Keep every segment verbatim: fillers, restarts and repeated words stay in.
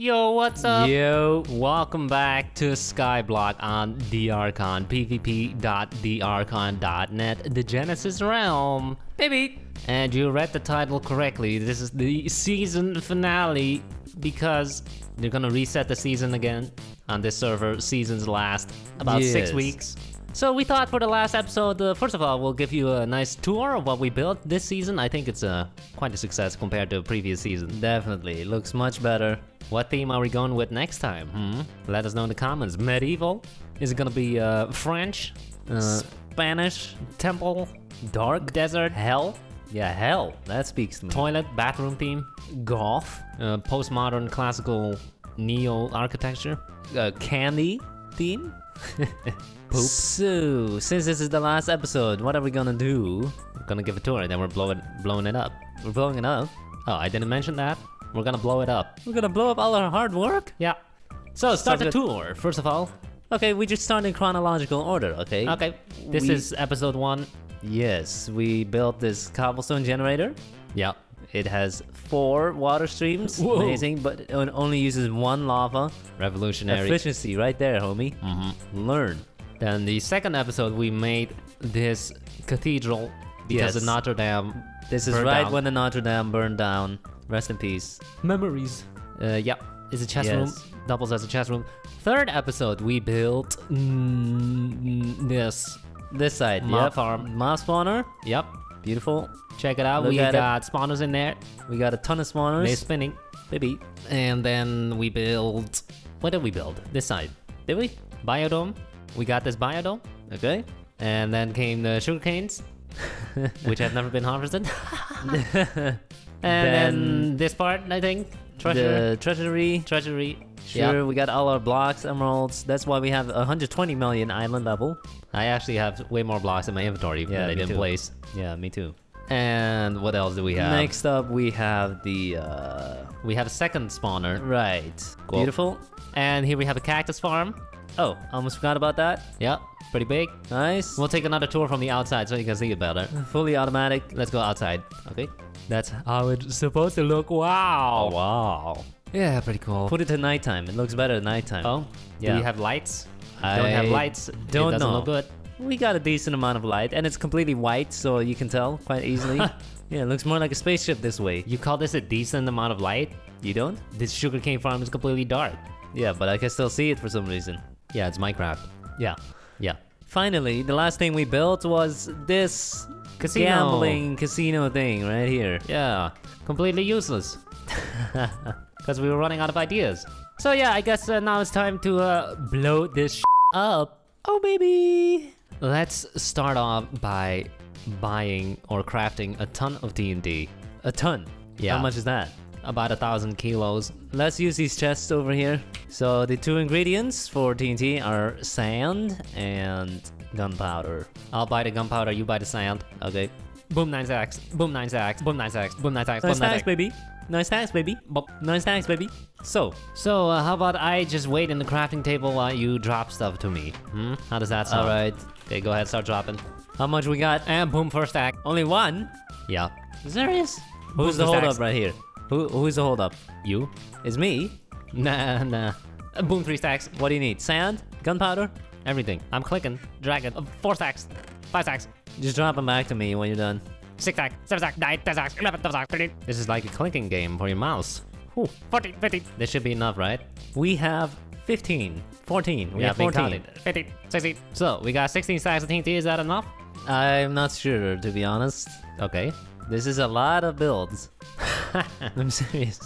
Yo, what's up? Yo, welcome back to SkyBlock on The Archon, p v p dot the archon dot net, the Genesis realm, baby. And you read the title correctly. This is the season finale because they're gonna reset the season again on this server. Seasons last about yes. six weeks. So we thought for the last episode, uh, first of all, we'll give you a nice tour of what we built this season. I think it's uh, quite a success compared to previous season. Definitely, looks much better. What theme are we going with next time? Hmm? Let us know in the comments. Medieval? Is it gonna be uh, French? Uh, Spanish? Temple? Dark Desert? Hell? Yeah, hell. That speaks to me. Toilet? Bathroom theme? Golf? Uh, Postmodern classical neo-architecture? Uh, candy theme? Poop. So, since this is the last episode, what are we gonna do? We're gonna give a tour and then we're blowing, blowing it up. We're blowing it up? Oh, I didn't mention that. We're gonna blow it up. We're gonna blow up all our hard work? Yeah. So, start the tour, first of all. Okay, we just start in chronological order, okay? Okay. This we... is episode one. Yes, we built this cobblestone generator. Yeah. It has four water streams. Whoa. Amazing, but it only uses one lava. Revolutionary. Efficiency right there, homie. Mm-hmm. Learn. Then the second episode, we made this cathedral because yes. of Notre Dame. This is right down. when the Notre Dame burned down. Rest in peace. Memories. Uh, yeah, it's a chess yes. room. Doubles as a chess room. Third episode, we built mm, this this side. Mob yep. farm, mob spawner. Yep, beautiful. Check it out. Look we got it. spawners in there. We got a ton of spawners. They're spinning, baby. And then we build. What did we build? This side. Did we? Biodome. We got this biodome. Okay. And then came the sugar canes, which have never been harvested. And then, then this part, I think, treasure. The treasury, treasury. Sure, yep. We got all our blocks, emeralds. That's why we have one hundred twenty million island level. I actually have way more blocks in my inventory yeah, than I did in place. Yeah, me too. And what else do we have? Next up, we have the uh, we have a second spawner. Right. Cool. Beautiful. And here we have a cactus farm. Oh, almost forgot about that. Yep. Pretty big. Nice. We'll take another tour from the outside so you can see it better. Fully automatic. Let's go outside. Okay. That's how it's supposed to look. Wow. Oh, wow. Yeah, pretty cool. Put it to nighttime. It looks better at nighttime. Oh, yeah. Do you have lights? I don't have lights. Don't know. It doesn't look good. We got a decent amount of light, and it's completely white, so you can tell quite easily. Yeah, it looks more like a spaceship this way. You call this a decent amount of light? You don't? This sugarcane farm is completely dark. Yeah, but I can still see it for some reason. Yeah, it's Minecraft. Yeah. Yeah. Finally, the last thing we built was this casino. gambling casino thing right here. Yeah, completely useless. Because we were running out of ideas. So yeah, I guess uh, now it's time to uh, blow this sh up. Oh baby! Let's start off by buying or crafting a ton of T N T. A ton? Yeah. How much is that? About a thousand kilos. Let's use these chests over here. So the two ingredients for T N T are sand and gunpowder. I'll buy the gunpowder, you buy the sand. Okay. Boom nine sacks. Boom nine sacks. Boom nine sacks. Boom nine sacks. Nice stacks, baby. Nice stacks, baby. Nice stacks, baby. So, so uh, how about I just wait in the crafting table while you drop stuff to me? Hmm? How does that sound? All right. Okay, go ahead, start dropping. How much we got? And boom, first stack. Only one? Yeah. Serious? Who's the hold up right here? Who who's the hold up? You? It's me. Nah, nah. Uh, boom, three stacks. What do you need? Sand? Gunpowder? Everything. I'm clicking. Drag it. Uh, four stacks. Five stacks. Just drop them back to me when you're done. Six stacks. Seven stacks. Nine. Ten stacks. Eleven. Twelve stacks. Thirteen. This is like a clicking game for your mouse. Ooh. Fourteen. Fifteen. This should be enough, right? We have fifteen. Fourteen. We yeah, have fourteen. Fifteen. Sixteen. So, we got sixteen stacks of T N T. Is that enough? I'm not sure, to be honest. Okay. This is a lot of builds. I'm serious.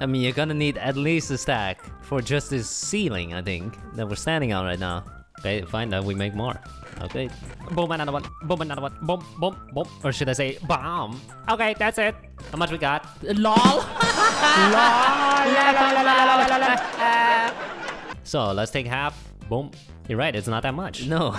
I mean, you're gonna need at least a stack for just this ceiling, I think, that we're standing on right now. Okay, fine, then we make more. Okay. Boom, another one. Boom, another one. Boom, boom, boom. Or should I say, bomb? Okay, that's it. How much we got? LOL! LOL! So, let's take half. Boom. You're right, it's not that much. No.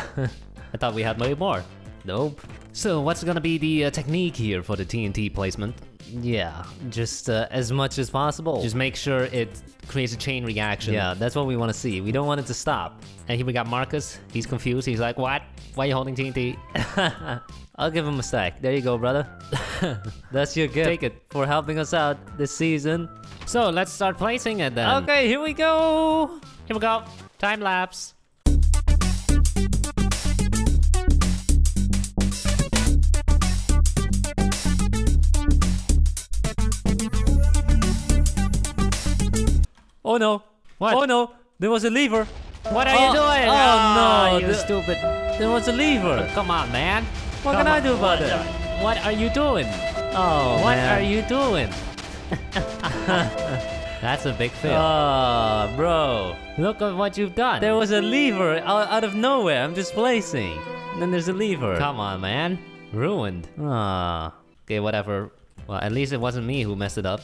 I thought we had way more. Nope. So what's gonna be the uh, technique here for the T N T placement? Yeah, just uh, as much as possible. Just make sure it creates a chain reaction. Yeah, that's what we want to see. We don't want it to stop. And here we got Marcus. He's confused. He's like, what? Why are you holding T N T? I'll give him a stack. There you go, brother. That's your gift. Take it for helping us out this season. So let's start placing it then. Okay, here we go. Here we go. Time lapse. Oh no! What? Oh no! There was a lever! What are oh, you doing? Oh, oh no! You stupid! There was a lever! Come on, man! What Come can on. I do about it? What are you doing? Oh, what man. are you doing? That's a big fail. Oh, bro! Look at what you've done! There was a lever out of nowhere! I'm just placing! And then there's a lever! Come on, man! Ruined! Ah. Oh. Okay, whatever. Well, at least it wasn't me who messed it up.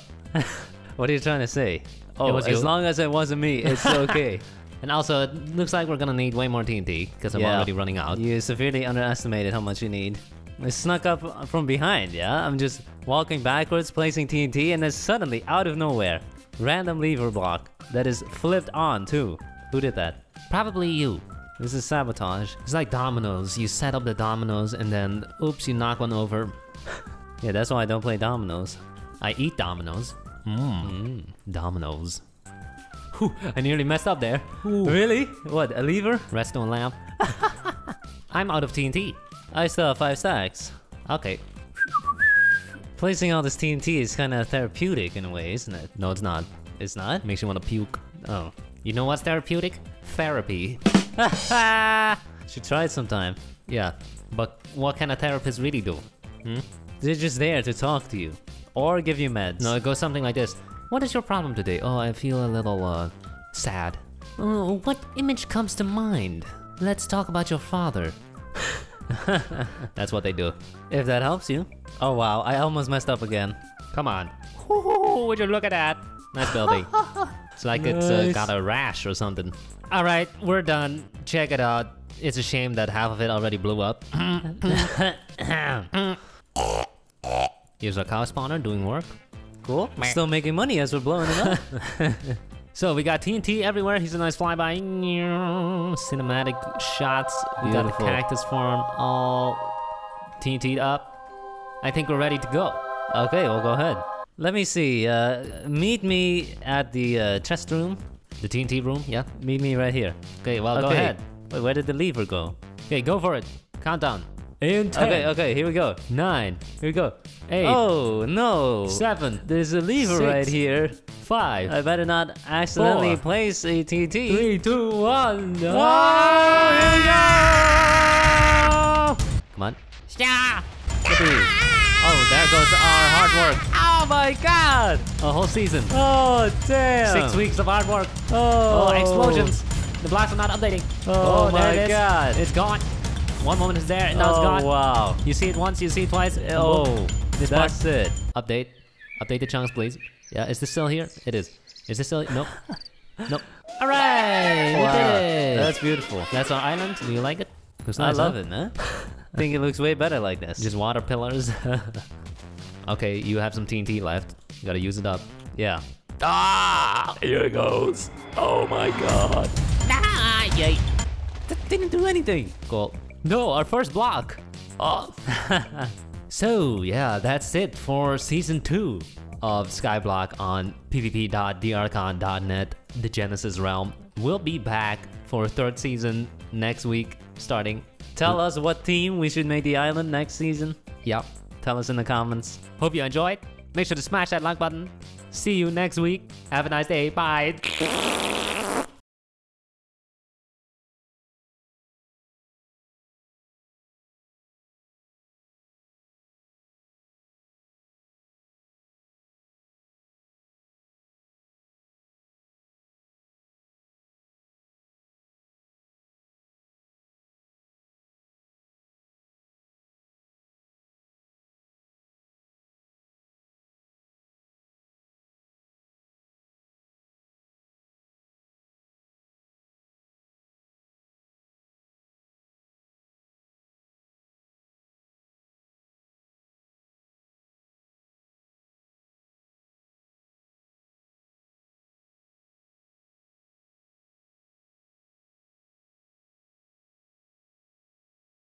What are you trying to say? Oh, as you. long as it wasn't me, it's okay. And also, it looks like we're gonna need way more T N T, because I'm yeah. already running out. You severely underestimated how much you need. I snuck up from behind, yeah? I'm just walking backwards, placing T N T, and then suddenly, out of nowhere, random lever block that is flipped on, too. Who did that? Probably you. This is sabotage. It's like dominoes. You set up the dominoes, and then, oops, you knock one over. Yeah, that's why I don't play dominoes. I eat dominoes. Mmm, dominoes. Whew, I nearly messed up there. Ooh. Really? What, a lever? Redstone lamp. I'm out of T N T. I still have five stacks. Okay. Placing all this T N T is kind of therapeutic in a way, isn't it? No, it's not. It's not? Makes you want to puke. Oh. You know what's therapeutic? Therapy. Should try it sometime. Yeah, but what can a therapist really do? Hmm? They're just there to talk to you. Or give you meds. No, it goes something like this. What is your problem today? Oh, I feel a little, uh, sad. Oh, what image comes to mind? Let's talk about your father. That's what they do. If that helps you. Oh wow, I almost messed up again. Come on. Ooh, would you look at that? Nice building. It's like nice. It's uh, got a rash or something. Alright, we're done. Check it out. It's a shame that half of it already blew up. Here's our cow spawner doing work. Cool. Still making money as we're blowing it up. So we got T N T everywhere. Here's a nice flyby. Cinematic shots. We Beautiful. got the cactus farm all T N T'd up. I think we're ready to go. Okay, we'll go ahead. Let me see. Uh, meet me at the uh, chest room. The T N T room? Yeah. Meet me right here. Okay, well, okay. go ahead. Wait, where did the lever go? Okay, go for it. Countdown. In ten. Okay, okay, here we go. Nine. Here we go. Eight. Oh, no. Seven. There's a lever six, right here. Five. I better not accidentally four, place a T N T. Three, two, one. Whoa, oh, here we go. Come on. Yeah. Oh, there goes our hard work. Oh my god. A whole season. Oh, damn. Six weeks of hard work. Oh, oh explosions. The blocks are not updating. Oh, oh my there it is. god. It's gone. One moment is there, and now oh, it's gone. Oh, wow. You see it once, you see it twice. Oh, this that's part. it. Update. Update the chunks, please. Yeah, is this still here? It is. Is this still here? Nope. Nope. All right, wow. we did it. That's beautiful. That's our island. Do you like it? Nice, I love huh? it, man. I think it looks way better like this. Just water pillars. Okay, you have some T N T left. You gotta use it up. Yeah. Ah! Here it goes. Oh, my God. Ah, yay. That didn't do anything. Cool. No, our first block! Oh. So, yeah, that's it for Season two of SkyBlock on p v p dot the archon dot net, the Genesis Realm. We'll be back for a third season next week, starting. Tell us what team we should make the island next season. Yep. Tell us in the comments. Hope you enjoyed. Make sure to smash that like button. See you next week. Have a nice day. Bye.